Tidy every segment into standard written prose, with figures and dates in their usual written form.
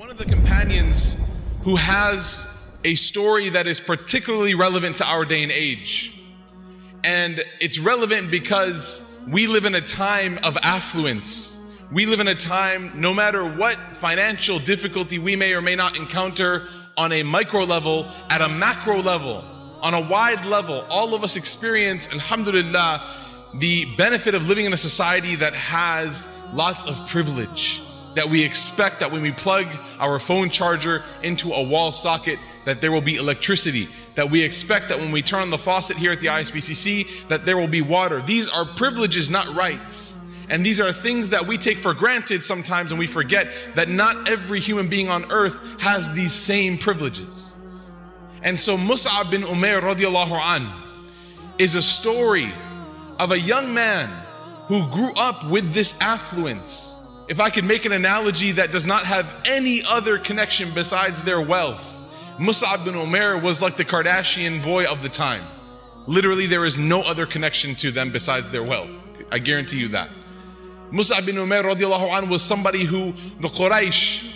One of the companions who has a story that is particularly relevant to our day and age. And it's relevant because we live in a time of affluence. We live in a time, no matter what financial difficulty we may or may not encounter on a micro level, at a macro level, on a wide level, all of us experience, alhamdulillah, the benefit of living in a society that has lots of privilege, that we expect that when we plug our phone charger into a wall socket, that there will be electricity, that we expect that when we turn on the faucet here at the ISPCC, that there will be water. These are privileges, not rights. And these are things that we take for granted sometimes, and we forget that not every human being on earth has these same privileges. And so Mus'ab ibn Umayr radiallahu an is a story of a young man who grew up with this affluence. If I could make an analogy that does not have any other connection besides their wealth, Mus'ab ibn Umayr was like the Kardashian boy of the time. Literally, there is no other connection to them besides their wealth. I guarantee you that. Mus'ab ibn Umayr radiallahu anhu was somebody who the Quraysh,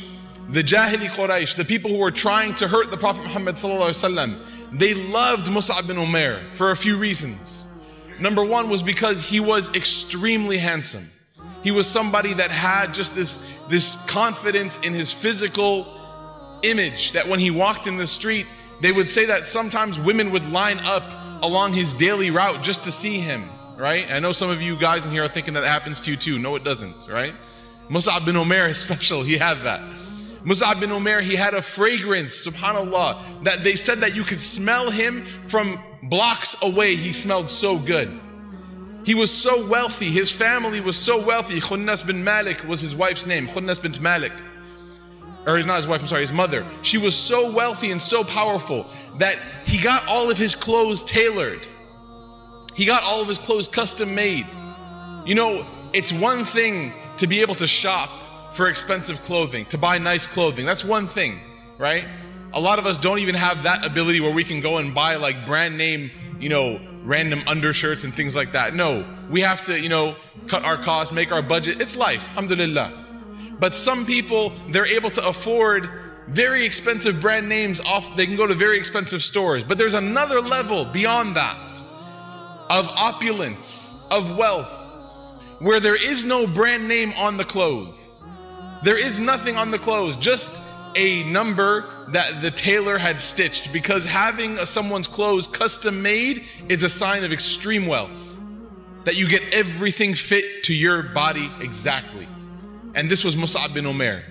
the Jahili Quraysh, the people who were trying to hurt the Prophet Muhammad sallallahu alaihi wasallam, they loved Mus'ab ibn Umayr for a few reasons. Number one was because he was extremely handsome. He was somebody that had just this confidence in his physical image that when he walked in the street, they would say that sometimes women would line up along his daily route just to see him. Right? I know some of you guys in here are thinking that happens to you too. No, it doesn't, right? Mus'ab bin Umayr is special. He had that. Mus'ab bin Umayr, he had a fragrance, subhanAllah, that they said that you could smell him from blocks away. He smelled so good. He was so wealthy. His family was so wealthy. Khunnas bin Malik was his wife's name. Khunnas bint Malik. Or he's not his wife, I'm sorry, his mother. She was so wealthy and so powerful that he got all of his clothes tailored. He got all of his clothes custom made. You know, it's one thing to be able to shop for expensive clothing, to buy nice clothing. That's one thing, right? A lot of us don't even have that ability where we can go and buy like brand name, you know, random undershirts and things like that. No, we have to, you know, cut our costs, make our budget. It's life, alhamdulillah. But some people, they're able to afford very expensive brand names off, they can go to very expensive stores. But there's another level beyond that, of opulence, of wealth, where there is no brand name on the clothes. There is nothing on the clothes, just a number that the tailor had stitched, because having someone's clothes custom made is a sign of extreme wealth, that you get everything fit to your body exactly. And this was Mus'ab bin Umayr.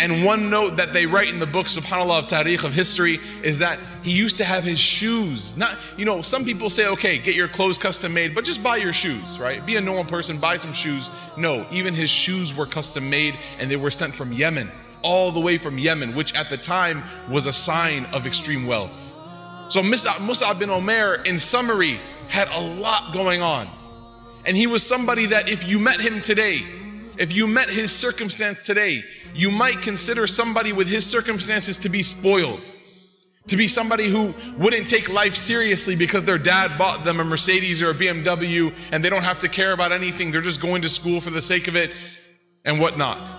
And one note that they write in the book, subhanAllah, of Tariq, of history, is that he used to have his shoes. Not, you know, some people say, okay, get your clothes custom made, but just buy your shoes, right? Be a normal person, buy some shoes. No, even his shoes were custom made, and they were sent from Yemen, all the way from Yemen, which at the time was a sign of extreme wealth. So Mus'ab bin Umayr, in summary, had a lot going on. And he was somebody that if you met him today, if you met his circumstance today, you might consider somebody with his circumstances to be spoiled, to be somebody who wouldn't take life seriously because their dad bought them a Mercedes or a BMW and they don't have to care about anything. They're just going to school for the sake of it and whatnot.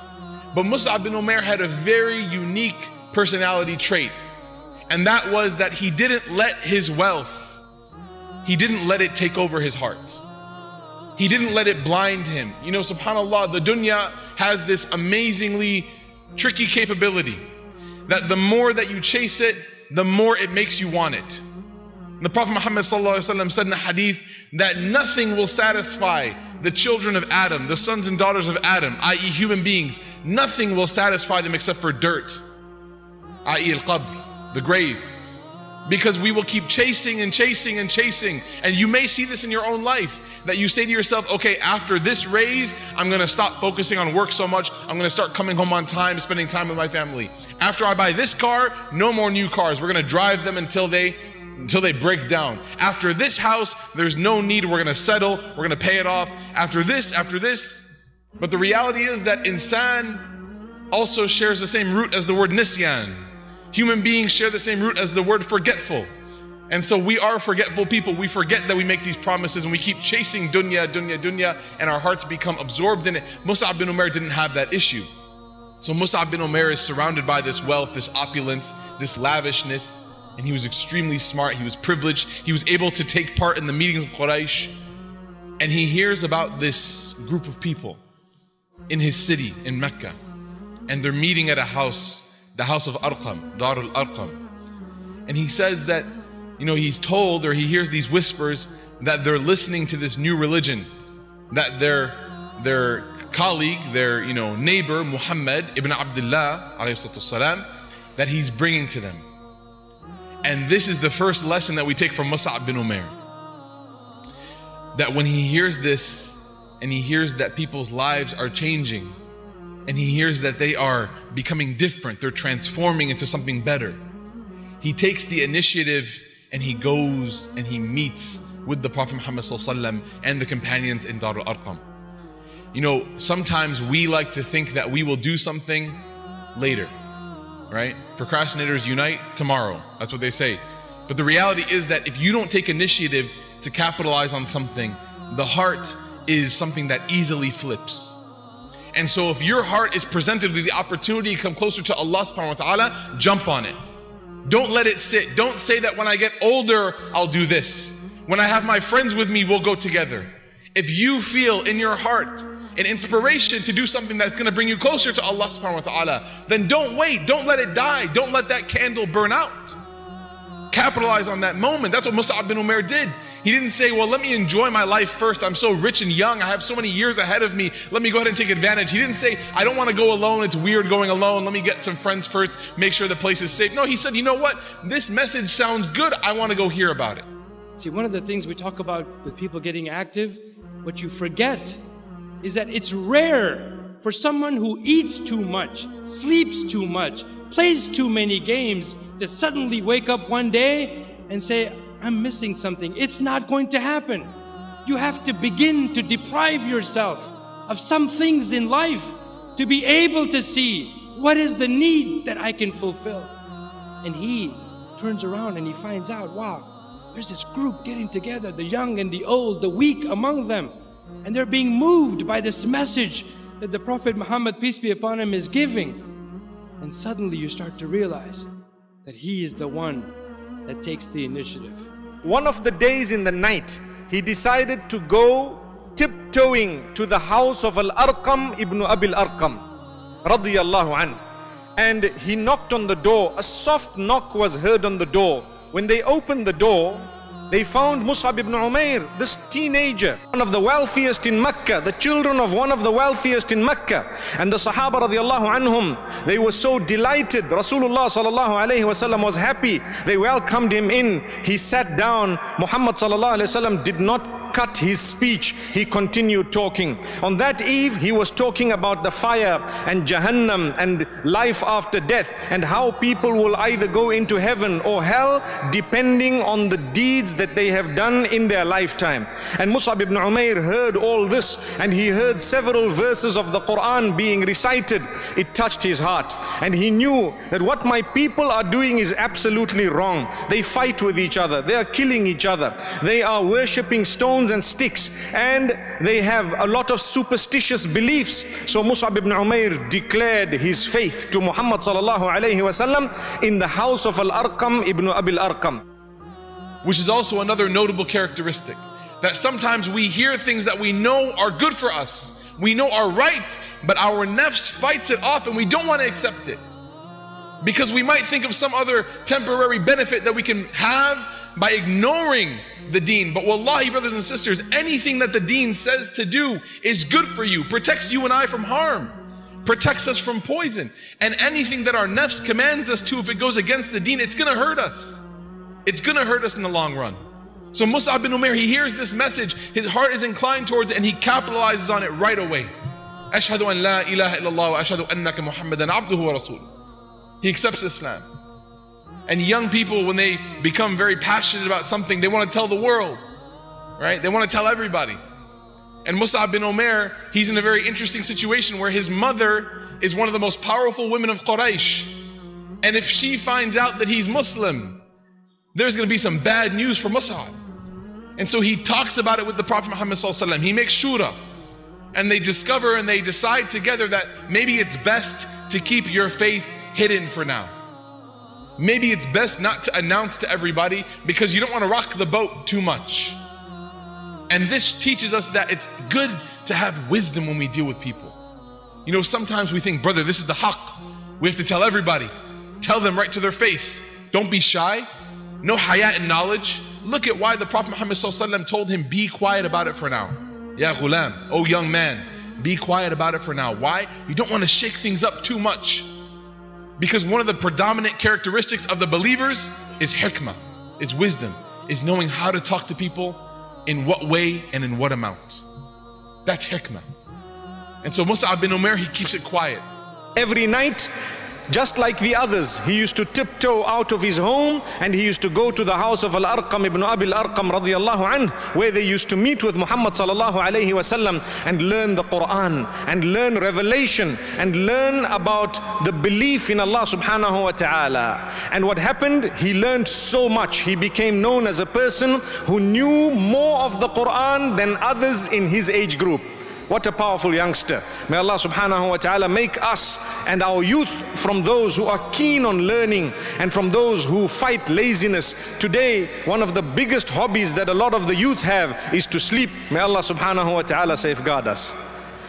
But Mus'ab bin Umayr had a very unique personality trait, and that was that he didn't let his wealth, he didn't let it take over his heart. He didn't let it blind him. You know, subhanAllah, the dunya has this amazingly tricky capability that the more that you chase it, the more it makes you want it. The Prophet Muhammad sallallahu alaihi wasallam said in a hadith that nothing will satisfy the children of Adam, the sons and daughters of Adam, i.e. human beings. Nothing will satisfy them except for dirt, i.e. al-qabr, the grave. Because we will keep chasing and chasing and chasing. And you may see this in your own life, that you say to yourself, okay, after this raise, I'm gonna stop focusing on work so much. I'm gonna start coming home on time, spending time with my family. After I buy this car, no more new cars. We're gonna drive them until they break down. After this house, there's no need. We're gonna settle. We're gonna pay it off. After this. But the reality is that insan also shares the same root as the word nisyan. Human beings share the same root as the word forgetful. And so we are forgetful people. We forget that we make these promises and we keep chasing dunya, and our hearts become absorbed in it. Mus'ab bin Umayr didn't have that issue. So Mus'ab ibn Umayr is surrounded by this wealth, this opulence, this lavishness, and he was extremely smart, he was privileged, he was able to take part in the meetings of Quraysh, and he hears about this group of people in his city, in Mecca, and they're meeting at a house, the house of Arqam, Dar al-Arqam. And he says that, you know, he's told, or he hears these whispers that they're listening to this new religion, that their colleague, their, you know, neighbor, Muhammad ibn Abdullah, that he's bringing to them. And this is the first lesson that we take from Mus'ab bin Umayr. That when he hears this, and he hears that people's lives are changing, and he hears that they are becoming different, they're transforming into something better, he takes the initiative and he goes and he meets with the Prophet Muhammad and the companions in Dar al-Arqam. You know, sometimes we like to think that we will do something later, right? Procrastinators unite tomorrow, that's what they say. But the reality is that if you don't take initiative to capitalize on something, the heart is something that easily flips. And so if your heart is presented with the opportunity to come closer to Allah subhanahu wa ta'ala, jump on it. Don't let it sit. Don't say that when I get older, I'll do this. When I have my friends with me, we'll go together. If you feel in your heart an inspiration to do something that's going to bring you closer to Allah subhanahu wa ta'ala, then don't wait. Don't let it die. Don't let that candle burn out. Capitalize on that moment. That's what Mus'ab bin Umayr did. He didn't say, well, let me enjoy my life first. I'm so rich and young. I have so many years ahead of me. Let me go ahead and take advantage. He didn't say, I don't want to go alone. It's weird going alone. Let me get some friends first. Make sure the place is safe. No, he said, you know what? This message sounds good. I want to go hear about it. See, one of the things we talk about with people getting active, what you forget is that it's rare for someone who eats too much, sleeps too much, plays too many games to suddenly wake up one day and say, I'm missing something. It's not going to happen. You have to begin to deprive yourself of some things in life to be able to see what is the need that I can fulfill. And he turns around and he finds out, wow, there's this group getting together, the young and the old, the weak among them. And they're being moved by this message that the Prophet Muhammad, peace be upon him, is giving. And suddenly you start to realize that he is the one that takes the initiative. One of the days in the night, he decided to go tiptoeing to the house of Al-Arqam ibn Abil Arqam radiyallahu anhu. And he knocked on the door. A soft knock was heard on the door. When they opened the door, they found Mus'ab ibn Umayr, this teenager, one of the wealthiest in Mecca, the children of one of the wealthiest in Mecca. And the Sahaba radiallahu anhum, they were so delighted. Rasulullah sallallahu alayhi wasallam was happy. They welcomed him in. He sat down. Muhammad sallallahu alayhi wasallam did not cut his speech. He continued talking. On that eve, he was talking about the fire and Jahannam and life after death and how people will either go into heaven or hell depending on the deeds that they have done in their lifetime. And Mus'ab ibn Umayr heard all this, and he heard several verses of the Quran being recited. It touched his heart, and he knew that what my people are doing is absolutely wrong. They fight with each other, they are killing each other, they are worshipping stones and sticks, and they have a lot of superstitious beliefs. So Mus'ab ibn Umayr declared his faith to Muhammad sallallahu alayhi wasallam in the house of Al-Arqam ibn Abil Arqam. Which is also another notable characteristic, that sometimes we hear things that we know are good for us, we know are right, but our nafs fights it off and we don't want to accept it. Because we might think of some other temporary benefit that we can have by ignoring the deen. But wallahi, brothers and sisters, anything that the deen says to do is good for you, protects you and I from harm, protects us from poison. And anything that our nafs commands us to, if it goes against the deen, it's going to hurt us. It's going to hurt us in the long run. So Mus'ab bin Umayr, he hears this message, his heart is inclined towards it, and he capitalizes on it right away. Ashhadu an la ilaha illallah wa ashhadu annaka Muhammadan abduhu wa rasul. He accepts Islam. And young people, when they become very passionate about something, they want to tell the world, right? They want to tell everybody. And Mus'ab bin Umayr, he's in a very interesting situation where his mother is one of the most powerful women of Quraysh. And if she finds out that he's Muslim, there's going to be some bad news for Mus'ab. And so he talks about it with the Prophet Muhammad. He makes shura. and they discover and they decide together that maybe it's best to keep your faith hidden for now. Maybe it's best not to announce to everybody because you don't want to rock the boat too much. And this teaches us that it's good to have wisdom when we deal with people. You know, sometimes we think, brother, this is the haqq. We have to tell everybody. Tell them right to their face. Don't be shy. No haya in knowledge. Look at why the Prophet Muhammad told him, be quiet about it for now. Ya ghulam, oh young man, be quiet about it for now. Why? You don't want to shake things up too much. Because one of the predominant characteristics of the believers is hikmah, is wisdom, is knowing how to talk to people, in what way and in what amount. That's hikmah. And so Mus'ab ibn Umayr, he keeps it quiet. Every night, just like the others, he used to tiptoe out of his home and he used to go to the house of al-Arqam ibn Abi al-Arqam radiyallahu anhu, where they used to meet with Muhammad sallallahu alayhi wasallam and learn the Quran and learn revelation and learn about the belief in Allah subhanahu wa ta'ala. And what happened? He learned so much. He became known as a person who knew more of the Quran than others in his age group. What a powerful youngster. May Allah subhanahu wa ta'ala make us and our youth from those who are keen on learning and from those who fight laziness. Today, one of the biggest hobbies that a lot of the youth have is to sleep. May Allah subhanahu wa ta'ala safeguard us.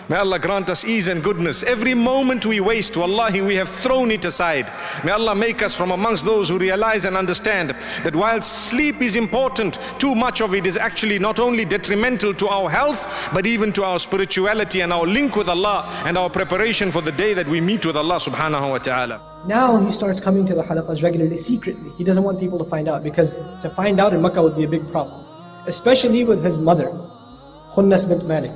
May Allah grant us ease and goodness. Every moment we waste, wallahi, we have thrown it aside. May Allah make us from amongst those who realize and understand that while sleep is important, too much of it is actually not only detrimental to our health, but even to our spirituality and our link with Allah and our preparation for the day that we meet with Allah subhanahu wa ta'ala. Now he starts coming to the halaqas regularly, secretly. He doesn't want people to find out, because to find out in Makkah would be a big problem. Especially with his mother, Khunnas bin Malik.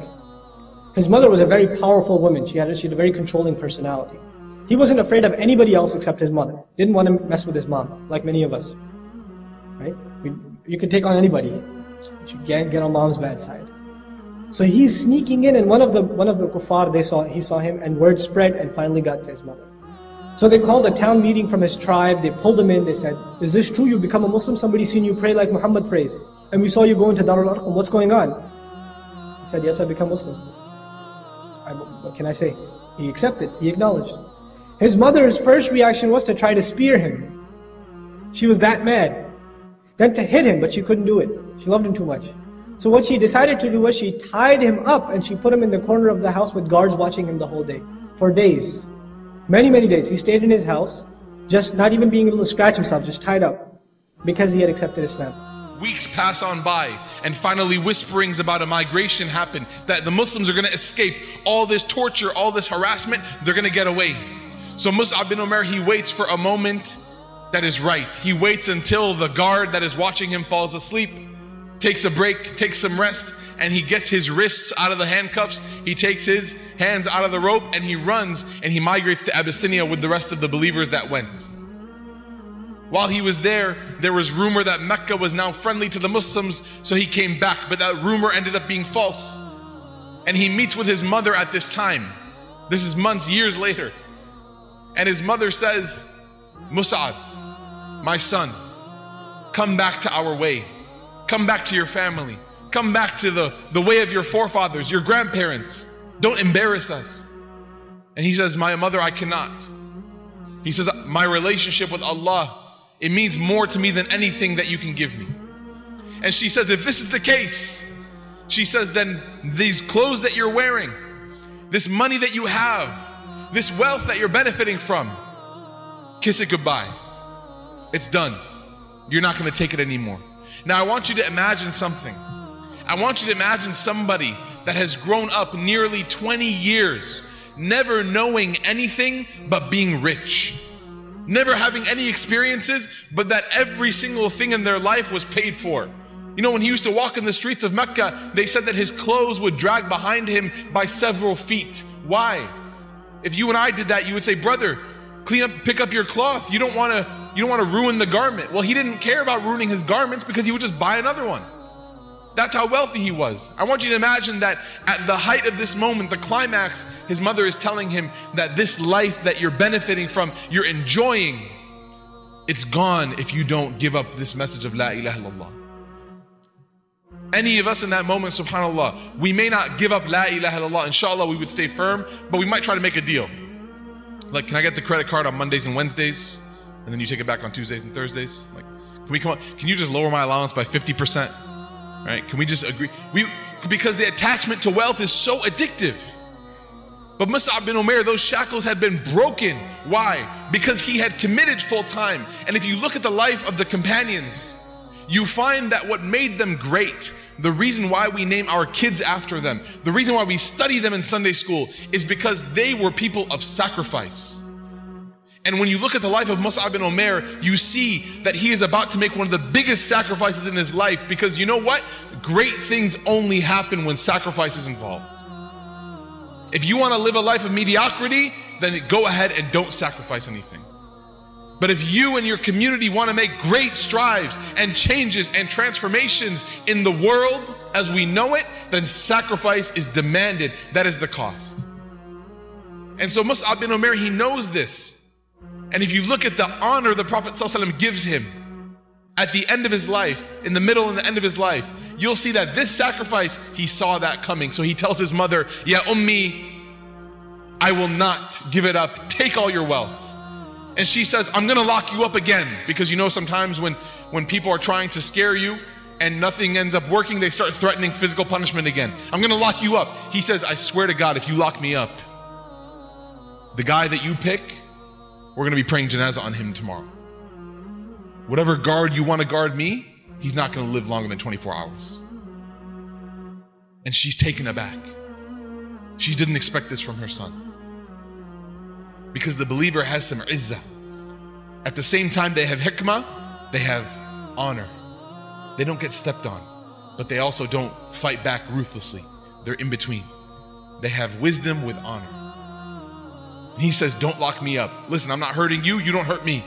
His mother was a very powerful woman. She had a very controlling personality. He wasn't afraid of anybody else except his mother. Didn't want to mess with his mom, like many of us. Right? You can take on anybody, but you can't get on mom's bad side. So he's sneaking in, and one of the kuffar, he saw him, and word spread and finally got to his mother. So they called a town meeting from his tribe. They pulled him in. They said, "Is this true? You become a Muslim? Somebody's seen you pray like Muhammad prays, and we saw you go into Dar al-Arqam. What's going on?" He said, "Yes, I become Muslim." What can I say? He accepted, he acknowledged. His mother's first reaction was to try to spear him. She was that mad. Then to hit him, but she couldn't do it. She loved him too much. So what she decided to do was she tied him up and she put him in the corner of the house with guards watching him the whole day. For days. Many, many days. He stayed in his house, just not even being able to scratch himself, just tied up. Because he had accepted Islam. Weeks pass on by, and finally whisperings about a migration happen, that the Muslims are going to escape all this torture, all this harassment, they're going to get away. So Mus'ab ibn Umayr, he waits for a moment that is right. He waits until the guard that is watching him falls asleep, takes a break, takes some rest, and he gets his wrists out of the handcuffs, he takes his hands out of the rope, and he runs, and he migrates to Abyssinia with the rest of the believers that went. While he was there, there was rumor that Mecca was now friendly to the Muslims, so he came back, but that rumor ended up being false. And he meets with his mother at this time. This is months, years later. And his mother says, "Mus'ab, my son, come back to our way. Come back to your family. Come back to the way of your forefathers, your grandparents. Don't embarrass us." And he says, "My mother, I cannot." He says, "My relationship with Allah, it means more to me than anything that you can give me." And she says, "If this is the case," she says, "then these clothes that you're wearing, this money that you have, this wealth that you're benefiting from, kiss it goodbye. It's done. You're not going to take it anymore." Now I want you to imagine something. I want you to imagine somebody that has grown up nearly 20 years, never knowing anything but being rich. Never having any experiences, but that every single thing in their life was paid for. You know, when he used to walk in the streets of Mecca, they said that his clothes would drag behind him by several feet. Why? If you and I did that, you would say, "Brother, clean up, pick up your cloth. You don't want to ruin the garment." Well, he didn't care about ruining his garments because he would just buy another one. That's how wealthy he was. I want you to imagine that at the height of this moment, the climax, his mother is telling him that this life that you're benefiting from, you're enjoying, it's gone if you don't give up this message of La ilaha illallah. any of us in that moment, subhanAllah, we may not give up La ilaha illallah, inshallah we would stay firm, but we might try to make a deal. Like, can I get the credit card on Mondays and Wednesdays? And then you take it back on Tuesdays and Thursdays? Like, can we come on, can you just lower my allowance by 50%? Right? Can we just agree? Because the attachment to wealth is so addictive. But Mus'ab ibn Umayr, those shackles had been broken. Why? Because he had committed full time. And if you look at the life of the companions, you find that what made them great, the reason why we name our kids after them, the reason why we study them in Sunday school, is because they were people of sacrifice. And when you look at the life of Mus'ab ibn Umayr, you see that he is about to make one of the biggest sacrifices in his life, because you know what? Great things only happen when sacrifice is involved. If you want to live a life of mediocrity, then go ahead and don't sacrifice anything. But if you and your community want to make great strides and changes and transformations in the world as we know it, then sacrifice is demanded. That is the cost. And so Mus'ab ibn Umayr, he knows this. And if you look at the honor the Prophet ﷺ gives him at the end of his life, in the middle and the end of his life, you'll see that this sacrifice, he saw that coming. So he tells his mother, Ya Ummi, I will not give it up. Take all your wealth. And she says, I'm gonna lock you up again. Because you know, sometimes when people are trying to scare you and nothing ends up working, they start threatening physical punishment again. I'm gonna lock you up. He says, I swear to God, if you lock me up, the guy that you pick, we're gonna be praying janazah on him tomorrow. Whatever guard you wanna guard me, he's not gonna live longer than 24 hours. And she's taken aback. She didn't expect this from her son. Because the believer has some izzah. At the same time they have hikmah, they have honor. They don't get stepped on, but they also don't fight back ruthlessly. They're in between. They have wisdom with honor. And he says, don't lock me up. Listen, I'm not hurting you, you don't hurt me.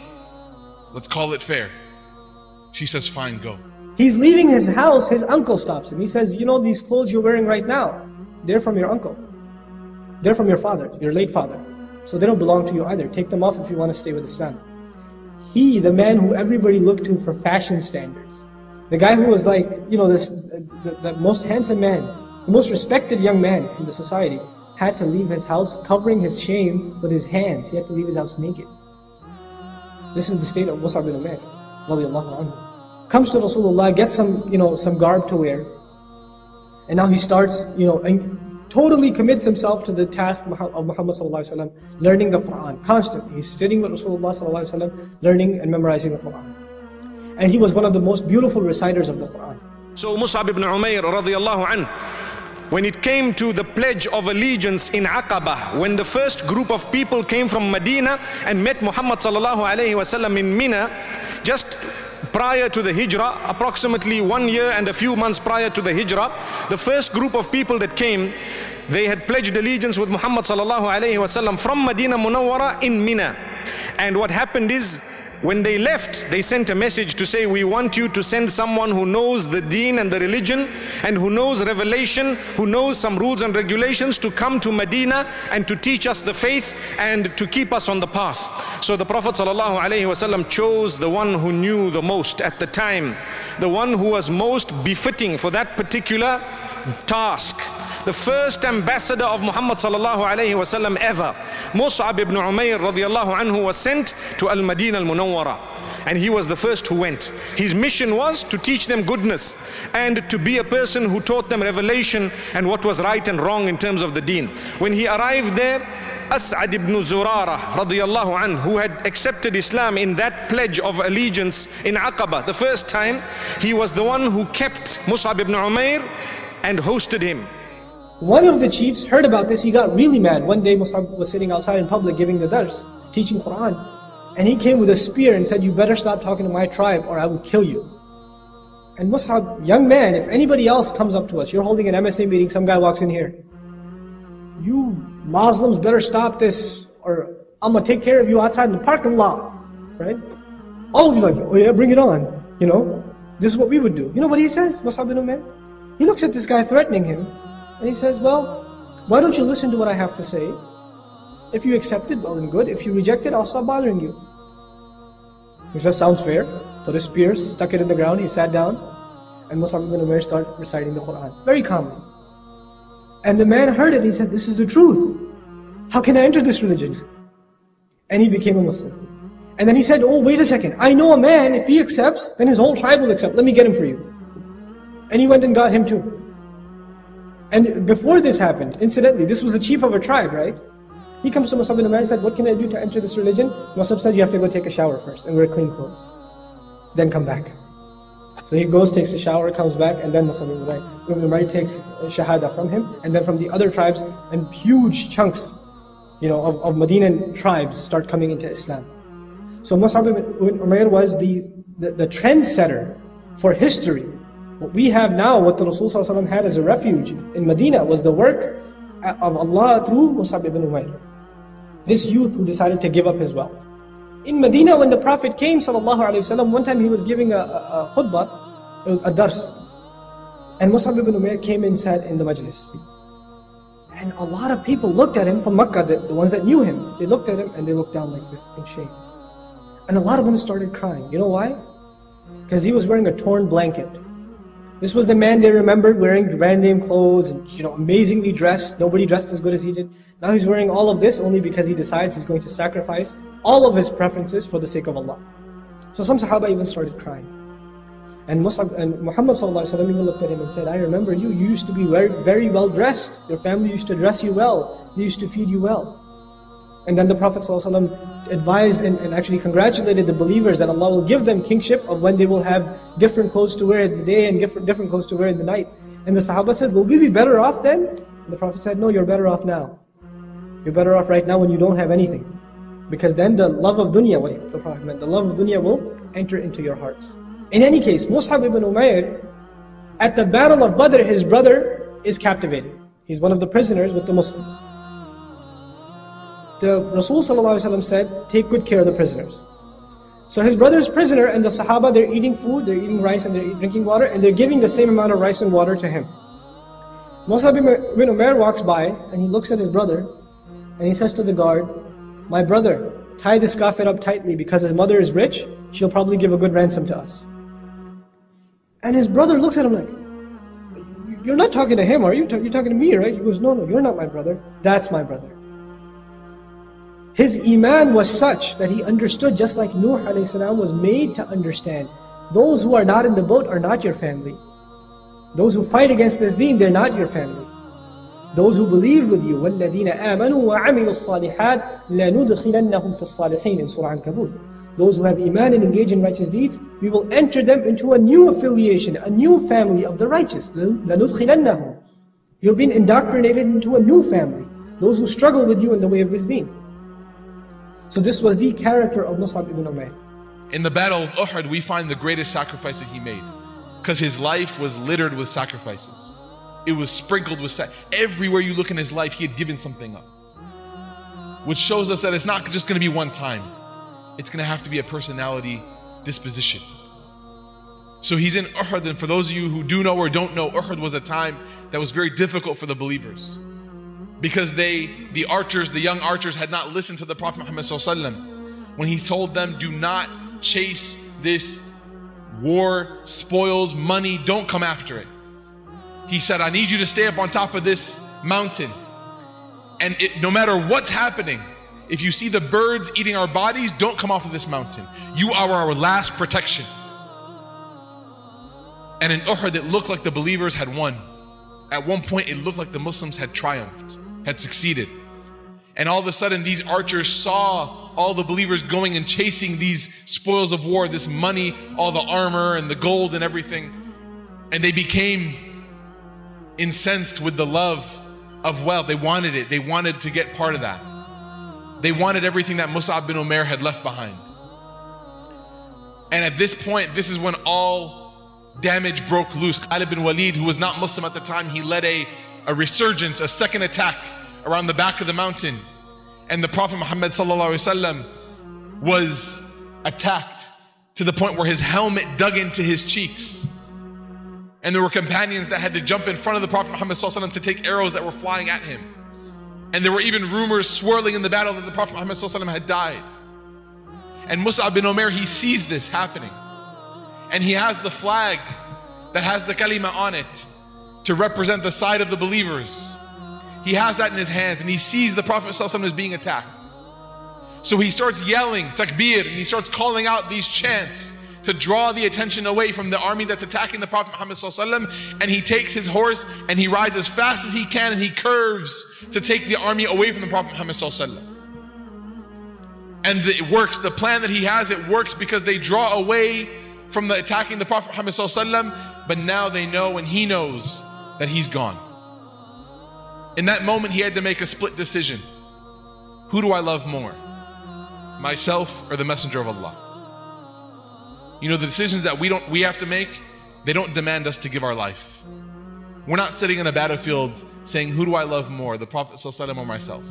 Let's call it fair. She says, fine, go. He's leaving his house, his uncle stops him. He says, you know, these clothes you're wearing right now, they're from your uncle. They're from your father, your late father. So they don't belong to you either. Take them off if you want to stay with Islam. He, the man who everybody looked to for fashion standards, the guy who was like, you know, the most handsome man, the most respected young man in the society, had to leave his house covering his shame with his hands. He had to leave his house naked. This is the state of Mus'ab ibn Umayr, radiyallahu anhu. Comes to Rasulullah, gets some, you know, some garb to wear, and now he starts, you know, and totally commits himself to the task of Muhammad sallallahu alaihi wasallam, learning the Quran constantly. He's sitting with Rasulullah sallallahu alaihi wasallam, learning and memorizing the Quran. And he was one of the most beautiful reciters of the Quran. So Mus'ab ibn Umayr, radiyallahu anhu, when it came to the Pledge of Allegiance in Aqaba, when the first group of people came from Medina and met Muhammad sallallahu alayhi wasallam in Mina, just prior to the Hijrah, approximately 1 year and a few months prior to the Hijrah, the first group of people that came, they had pledged allegiance with Muhammad sallallahu alayhi wasallam from Madina Munawara in Mina. And what happened is, when they left, they sent a message to say, we want you to send someone who knows the deen and the religion, and who knows revelation, who knows some rules and regulations, to come to Medina and to teach us the faith and to keep us on the path. So the Prophet ﷺ chose the one who knew the most at the time, the one who was most befitting for that particular task. The first ambassador of Muhammad sallallahu alayhi wa sallam ever, Mus'ab ibn Umayr radiyallahu anhu, was sent to al-Madina al-Munawara. And he was the first who went. His mission was to teach them goodness and to be a person who taught them revelation and what was right and wrong in terms of the deen. When he arrived there, As'ad ibn Zurara radiyallahu anhu, who had accepted Islam in that pledge of allegiance in Aqaba the first time, he was the one who kept Mus'ab ibn Umayr and hosted him. One of the chiefs heard about this, he got really mad. One day Mus'ab was sitting outside in public giving the dars, teaching Quran. And he came with a spear and said, you better stop talking to my tribe or I will kill you. And Mus'ab, young man, if anybody else comes up to us, you're holding an MSA meeting, some guy walks in here, you Muslims better stop this or I'm going to take care of you outside in the parking lot, right? All of you like, oh yeah, bring it on, you know, this is what we would do. You know what he says, Mus'ab ibn Umayr? He looks at this guy threatening him. And he says, well, why don't you listen to what I have to say? If you accept it, well and good. If you reject it, I'll stop bothering you. Which just sounds fair. Put his spear, stuck it in the ground, he sat down. And Mus'ab ibn Umayr started reciting the Quran very calmly. And the man heard it and he said, this is the truth. How can I enter this religion? And he became a Muslim. And then he said, oh, wait a second. I know a man, if he accepts, then his whole tribe will accept. Let me get him for you. And he went and got him too. And before this happened, incidentally, this was the chief of a tribe, right? He comes to Mus'ab ibn Umayr and said, what can I do to enter this religion? Mus'ab says, you have to go take a shower first and wear clean clothes. Then come back. So he goes, takes a shower, comes back, and then Mus'ab ibn Umayr takes shahada from him, and then from the other tribes, and huge chunks, of Medinan tribes start coming into Islam. So Mus'ab ibn Umayr was the trendsetter for history. What we have now, what the Rasul Sallallahu Alaihi Wasallam had as a refuge in Medina, was the work of Allah through Mus'ab ibn Umayr. This youth who decided to give up his wealth. In Medina, when the Prophet came Sallallahu Alaihi Wasallam, one time he was giving a khutbah, a dars. And Mus'ab ibn Umayr came and sat in the majlis. And a lot of people looked at him from Makkah, the ones that knew him. They looked at him and they looked down like this in shame. And a lot of them started crying. You know why? Because he was wearing a torn blanket. This was the man they remembered wearing brand name clothes, and amazingly dressed. Nobody dressed as good as he did. Now he's wearing all of this only because he decides he's going to sacrifice all of his preferences for the sake of Allah. So some Sahaba even started crying. And Muhammad Sallallahu Alaihi Wasallam even looked at him and said, I remember you. You used to be very, very well dressed. Your family used to dress you well. They used to feed you well. And then the Prophet ﷺ advised and actually congratulated the believers that Allah will give them kingship of when they will have different clothes to wear in the day and different clothes to wear in the night. And the Sahaba said, will we be better off then? And the Prophet said, no, you're better off now. You're better off right now when you don't have anything. Because then the love of dunya, what the Prophet meant, the love of dunya will enter into your hearts. In any case, Mus'ab ibn Umayr, at the Battle of Badr, his brother is captivated. He's one of the prisoners with the Muslims. The Rasul ﷺ said, take good care of the prisoners. So his brother's prisoner and the Sahaba, they're eating food, they're eating rice and they're drinking water, and they're giving the same amount of rice and water to him. Mus'ab ibn Umayr walks by and he looks at his brother and he says to the guard, my brother, tie this kafir up tightly because his mother is rich, she'll probably give a good ransom to us. And his brother looks at him like, you're not talking to him, are you? You're talking to me, right? He goes, no, you're not my brother, that's my brother. His iman was such that he understood, just like Nuh alayhi salam was made to understand. Those who are not in the boat are not your family. Those who fight against this deen, they're not your family. Those who believe with you, وَالَّذِينَ آمَنُوا وَعَمِلُوا الصَّالِحَاتِ لَنُدْخِلَنَّهُم فِي الصَّالِحِينَ in Surah Al-Kabul. Those who have iman and engage in righteous deeds, we will enter them into a new affiliation, a new family of the righteous. لَنُدْخِلَنَّهُم. You've been indoctrinated into a new family. Those who struggle with you in the way of this deen. So this was the character of Mus'ab ibn Umayr. In the Battle of Uhud, we find the greatest sacrifice that he made, because his life was littered with sacrifices. It was sprinkled with sacrifices. Everywhere you look in his life, he had given something up, which shows us that it's not just going to be one time. It's going to have to be a personality disposition. So he's in Uhud, and for those of you who do know or don't know, Uhud was a time that was very difficult for the believers. Because the young archers had not listened to the Prophet Muhammad ﷺ when he told them, do not chase this war, spoils, money, don't come after it. He said, I need you to stay up on top of this mountain. And no matter what's happening, if you see the birds eating our bodies, don't come off of this mountain. You are our last protection. And in Uhud, it looked like the believers had won. At one point, it looked like the Muslims had triumphed, had succeeded. And all of a sudden, these archers saw all the believers going and chasing these spoils of war, this money, all the armor and the gold and everything. And they became incensed with the love of wealth. They wanted it. They wanted to get part of that. They wanted everything that Mus'ab bin Umayr had left behind. And at this point, this is when all damage broke loose. Khalid ibn Walid, who was not Muslim at the time, he led a resurgence, a second attack around the back of the mountain. And the Prophet Muhammad ﷺ was attacked to the point where his helmet dug into his cheeks. And there were companions that had to jump in front of the Prophet Muhammad ﷺ to take arrows that were flying at him. And there were even rumors swirling in the battle that the Prophet Muhammad ﷺ had died. And Mus'ab bin Umayr, he sees this happening. And he has the flag that has the kalima on it to represent the side of the believers. He has that in his hands, and he sees the Prophet ﷺ is being attacked. So he starts yelling takbir, and he starts calling out these chants to draw the attention away from the army that's attacking the Prophet Muhammad ﷺ. And he takes his horse and he rides as fast as he can, and he curves to take the army away from the Prophet Muhammad ﷺ. And it works. The plan that he has, it works, because they draw away from the attacking the Prophet Muhammad ﷺ. But now they know, and he knows, that he's gone. In that moment, he had to make a split decision. Who do I love more? Myself or the Messenger of Allah? You know, the decisions that we have to make, they don't demand us to give our life. We're not sitting on a battlefield saying, who do I love more, the Prophet ﷺ or myself?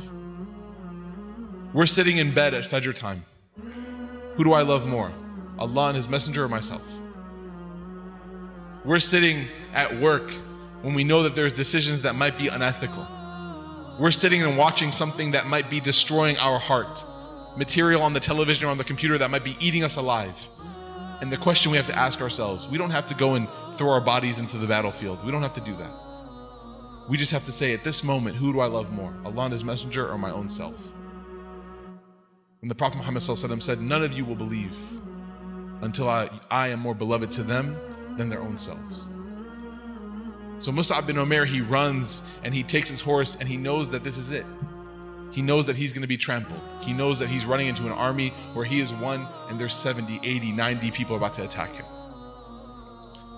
We're sitting in bed at Fajr time. Who do I love more, Allah and His Messenger or myself? We're sitting at work when we know that there's decisions that might be unethical. We're sitting and watching something that might be destroying our heart. Material on the television or on the computer that might be eating us alive. And the question we have to ask ourselves, we don't have to go and throw our bodies into the battlefield. We don't have to do that. We just have to say, at this moment, who do I love more, Allah and His Messenger or my own self? And the Prophet Muhammad ﷺ said, none of you will believe until I am more beloved to them than their own selves. So Mus'ab ibn Umayr, he runs and he takes his horse, and he knows that this is it. He knows that he's going to be trampled. He knows that he's running into an army where he is one, and there's 70, 80, 90 people about to attack him.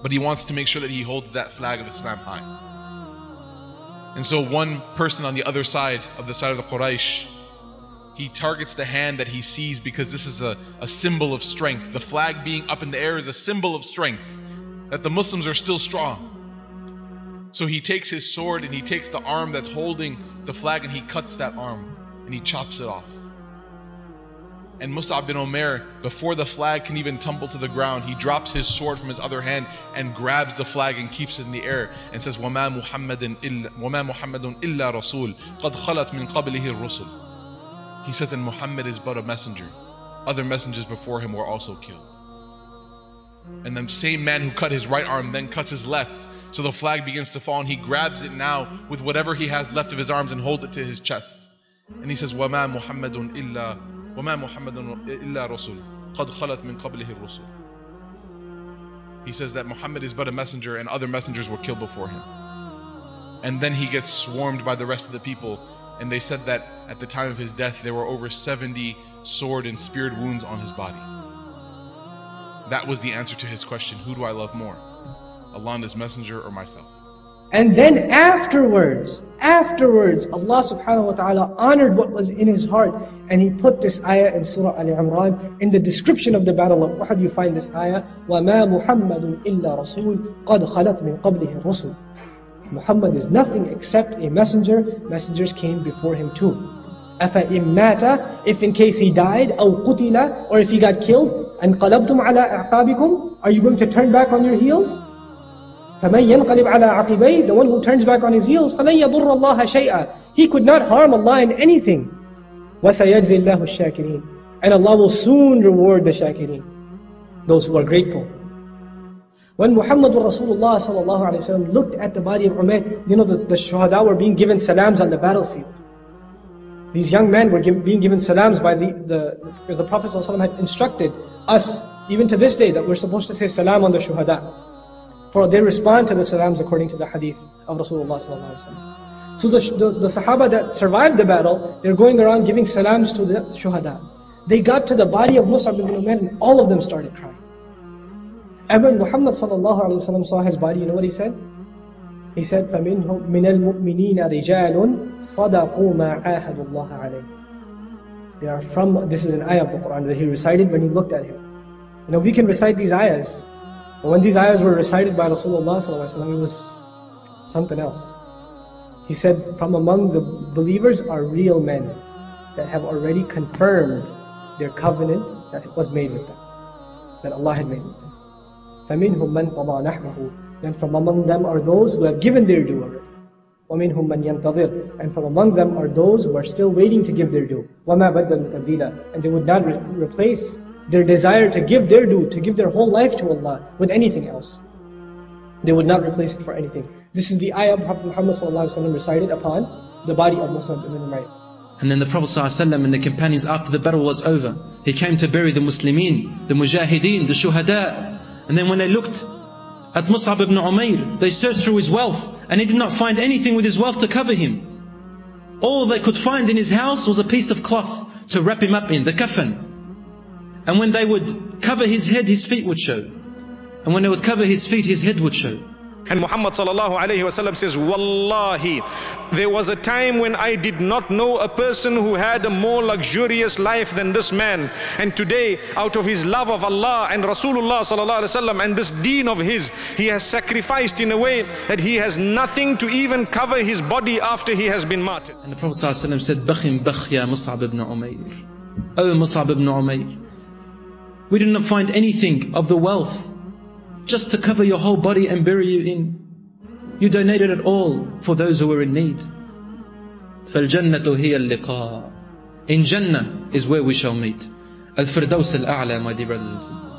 But he wants to make sure that he holds that flag of Islam high. And so one person on the other side of the Quraysh, he targets the hand that he sees, because this is a symbol of strength. The flag being up in the air is a symbol of strength, that the Muslims are still strong. So he takes his sword and he takes the arm that's holding the flag, and he cuts that arm and he chops it off. And Mus'ab bin Umayr, before the flag can even tumble to the ground, he drops his sword from his other hand and grabs the flag and keeps it in the air and says, وَمَا مُحَمَّدٌ إِلَّا رَسُولٌ قَدْ خَلَتْ مِنْ قَبْلِهِ الرُّسُلُ. He says, and Muhammad is but a messenger. Other messengers before him were also killed. And the same man who cut his right arm then cuts his left. So the flag begins to fall, and he grabs it now with whatever he has left of his arms and holds it to his chest. And he says, وَمَا مُحَمَّدٌ إِلَّا رَسُولٌ قَدْ خَلَتْ مِنْ قَبْلِهِ الرُّسُلُ. He says that Muhammad is but a messenger, and other messengers were killed before him. And then he gets swarmed by the rest of the people, and they said that at the time of his death there were over 70 sword and speared wounds on his body. That was the answer to his question, who do I love more, Allah and His Messenger or myself? And then afterwards, Allah subhanahu wa ta'ala honored what was in his heart, and He put this ayah in Surah Al-Imran. In the description of the battle of Uhud, you find this ayah, وَمَا مُحَمَّدٌ إِلَّا رَسُولٌ قَدْ خَلَتْ مِنْ قَبْلِهِ الرُّسُلُ. Muhammad is nothing except a messenger. Messengers came before him too. أَفَإِمْ مَاتَ, if in case he died, أَوْ قُتِلَ, or if he got killed, أَنْقَلَبْتُمْ عَلَىٰ أَعْقَابِكُمْ, are you going to turn back on your heels? The one who turns back on his heels, he could not harm Allah in anything. And Allah will soon reward the shakirin, those who are grateful. When Muhammad Rasulullah looked at the body of Umayr, you know, the shuhada were being given salams on the battlefield. These young men were being given salams by because the Prophet had instructed us, even to this day, that we're supposed to say salam on the shuhada, for they respond to the salams according to the hadith of Rasulullah sallallahu alaihi wasallam. So the Sahaba that survived the battle, they're going around giving salams to the shuhada. They got to the body of Mus'ab ibn Umayr, and all of them started crying. And when Muhammad sallallahu alaihi wasallam saw his body, you know what he said? He said, فَمِنْهُمْ مِنَ الْمُؤْمِنِينَ رِجَالٌ صَدَقُوا مَا عَاهَدُوا اللَّهَ عَلَيْهِ. They are from, this is an ayah of the Quran that he recited when he looked at him. You know, we can recite these ayahs. But when these ayahs were recited by Rasulullah sallallahu alaihi wasallam, it was something else. He said, from among the believers are real men that have already confirmed their covenant that was made with them, that Allah had made with them. فَمِنْهُمْ مَنْ قَضَى نَحْبَهُ. Then from among them are those who have given their due already. وَمِنْهُمْ مَنْ يَنْتَظِرُ. And from among them are those who are still waiting to give their due. وَمَا بَدَّلُوا تَبْدِيلًا. And they would not replace their desire to give their due, to give their whole life to Allah, with anything else. They would not replace it for anything. This is the ayah Prophet Muhammad ﷺ recited upon the body of Mus'ab ibn Umayr. And then the Prophet ﷺ and the companions, after the battle was over, he came to bury the Muslimin, the Mujahideen, the Shuhada. And then when they looked at Mus'ab ibn Umayr, they searched through his wealth, and he did not find anything with his wealth to cover him. All they could find in his house was a piece of cloth to wrap him up in, the kafan. And when they would cover his head, his feet would show. And when they would cover his feet, his head would show. And Muhammad sallallahu alayhi wasallam says, Wallahi, there was a time when I did not know a person who had a more luxurious life than this man. And today, out of his love of Allah and Rasulullah sallallahu alayhi wasallam and this deen of his, he has sacrificed in a way that he has nothing to even cover his body after he has been martyred. And the Prophet sallallahu alayhi wasallam said, Bakhim bakh ya Mus'ab ibn Umayr. Oh Mus'ab ibn Umayr, we did not find anything of the wealth just to cover your whole body and bury you in. You donated it all for those who were in need. فَالْجَنَّةُ هِيَ اللِّقَاءُ. In Jannah is where we shall meet. Al-Firdaus al-A'la, my dear brothers and sisters.